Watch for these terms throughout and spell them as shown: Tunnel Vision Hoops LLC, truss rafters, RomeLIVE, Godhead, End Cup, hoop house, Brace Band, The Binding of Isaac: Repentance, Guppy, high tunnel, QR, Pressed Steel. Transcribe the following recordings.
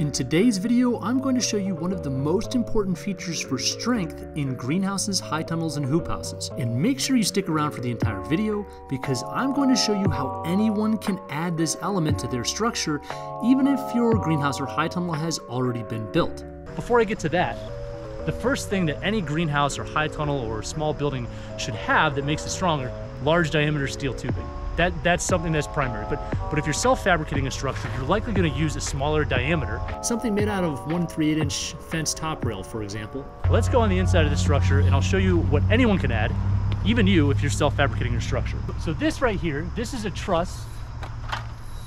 In today's video, I'm going to show you one of the most important features for strength in greenhouses, high tunnels, and hoop houses. And make sure you stick around for the entire video because I'm going to show you how anyone can add this element to their structure, even if your greenhouse or high tunnel has already been built. Before I get to that, the first thing that any greenhouse or high tunnel or small building should have that makes it stronger, large diameter steel tubing. That's something that's primary, but if you're self-fabricating a structure, you're likely going to use a smaller diameter. Something made out of 1 3/8-inch fence top rail, for example. Let's go on the inside of the structure and I'll show you what anyone can add, even you, if you're self-fabricating your structure. So this right here, this is a truss.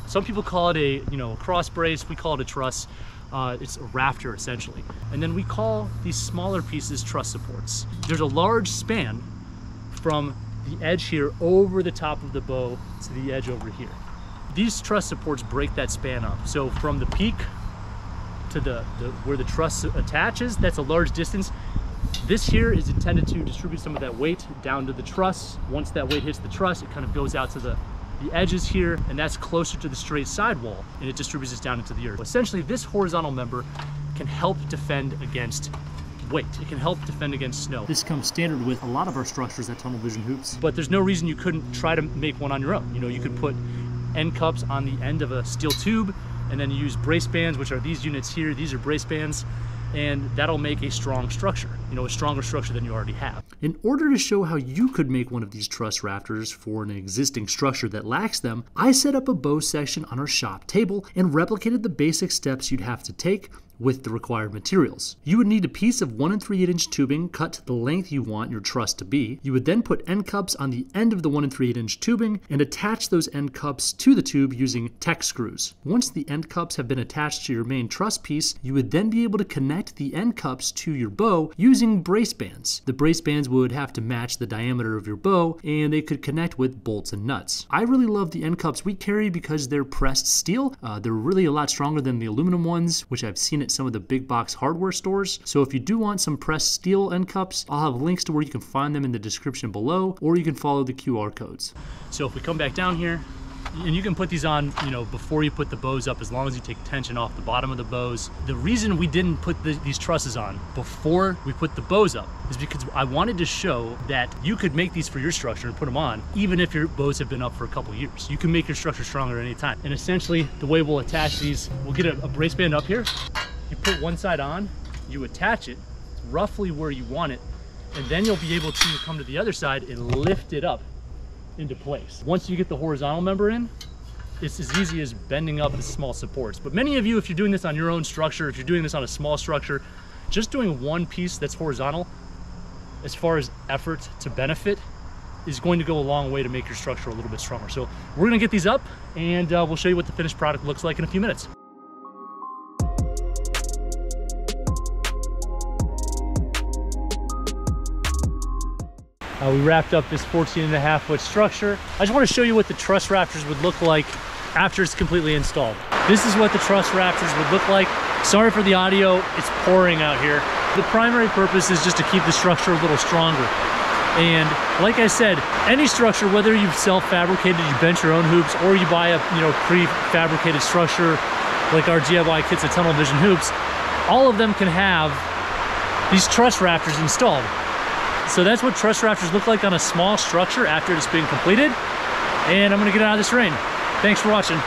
Some people call it a, a cross brace, we call it a truss. It's a rafter essentially. And then we call these smaller pieces truss supports. There's a large span from the edge here over the top of the bow to the edge over here. These truss supports break that span up. So from the peak to the where the truss attaches, that's a large distance. This here is intended to distribute some of that weight down to the truss. Once that weight hits the truss, it kind of goes out to the edges here, and that's closer to the straight sidewall, and it distributes this down into the earth. Essentially, this horizontal member can help defend against weight. It can help defend against snow. This comes standard with a lot of our structures at Tunnel Vision Hoops. But there's no reason you couldn't try to make one on your own. You could put end cups on the end of a steel tube and then use brace bands, which are these units here. These are brace bands, and that'll make a strong structure, a stronger structure than you already have. In order to show how you could make one of these truss rafters for an existing structure that lacks them, I set up a bow section on our shop table and replicated the basic steps you'd have to take with the required materials. You would need a piece of 1 3/8-inch tubing cut to the length you want your truss to be. You would then put end cups on the end of the 1 3/8-inch tubing and attach those end cups to the tube using tech screws. Once the end cups have been attached to your main truss piece, you would then be able to connect the end cups to your bow using brace bands. The brace bands would have to match the diameter of your bow, and they could connect with bolts and nuts. I really love the end cups we carry because they're pressed steel. They're really a lot stronger than the aluminum ones, which I've seen at some of the big box hardware stores. So if you do want some pressed steel end cups, I'll have links to where you can find them in the description below, or you can follow the QR codes. So if we come back down here, and you can put these on, before you put the bows up, as long as you take tension off the bottom of the bows. The reason we didn't put these trusses on before we put the bows up is because I wanted to show that you could make these for your structure and put them on, even if your bows have been up for a couple years. You can make your structure stronger at any time. And essentially, the way we'll attach these, we'll get a brace band up here. You put one side on, you attach it roughly where you want it, and then you'll be able to come to the other side and lift it up into place. Once you get the horizontal member in, it's as easy as bending up the small supports. But many of you, if you're doing this on your own structure, if you're doing this on a small structure, just doing one piece that's horizontal, as far as effort to benefit, is going to go a long way to make your structure a little bit stronger. So we're gonna get these up, and we'll show you what the finished product looks like in a few minutes. We wrapped up this 14.5-foot structure. I just want to show you what the truss rafters would look like after it's completely installed. This is what the truss rafters would look like. Sorry for the audio, it's pouring out here. The primary purpose is just to keep the structure a little stronger. And like I said, any structure, whether you've self-fabricated, you bench your own hoops, or you buy a pre-fabricated structure like our DIY kits at Tunnel Vision Hoops, all of them can have these truss rafters installed. So that's what truss rafters look like on a small structure after it's been completed. And I'm gonna get out of this rain. Thanks for watching.